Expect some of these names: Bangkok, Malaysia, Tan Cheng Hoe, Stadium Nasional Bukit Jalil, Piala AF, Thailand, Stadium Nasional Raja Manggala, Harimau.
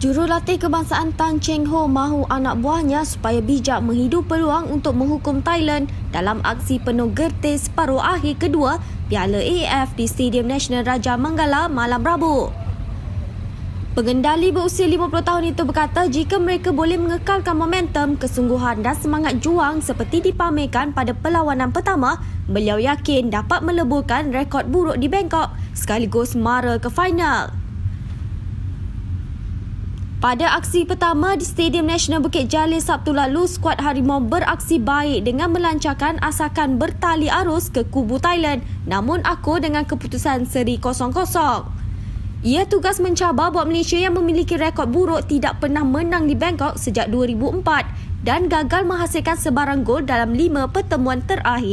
Jurulatih kebangsaan Tan Cheng Hoe mahu anak buahnya supaya bijak menghidu peluang untuk menghukum Thailand dalam aksi penuh gertis separuh akhir kedua Piala AF di Stadium Nasional Raja Manggala malam Rabu. Pengendali berusia 50 tahun itu berkata jika mereka boleh mengekalkan momentum, kesungguhan dan semangat juang seperti dipamerkan pada perlawanan pertama, beliau yakin dapat meleburkan rekod buruk di Bangkok sekaligus mara ke final. Pada aksi pertama di Stadium Nasional Bukit Jalil Sabtu lalu, skuad Harimau beraksi baik dengan melancarkan asakan bertali arus ke kubu Thailand namun akur dengan keputusan seri 0-0. Ia tugas mencabar buat Malaysia yang memiliki rekod buruk tidak pernah menang di Bangkok sejak 2004 dan gagal menghasilkan sebarang gol dalam 5 pertemuan terakhir.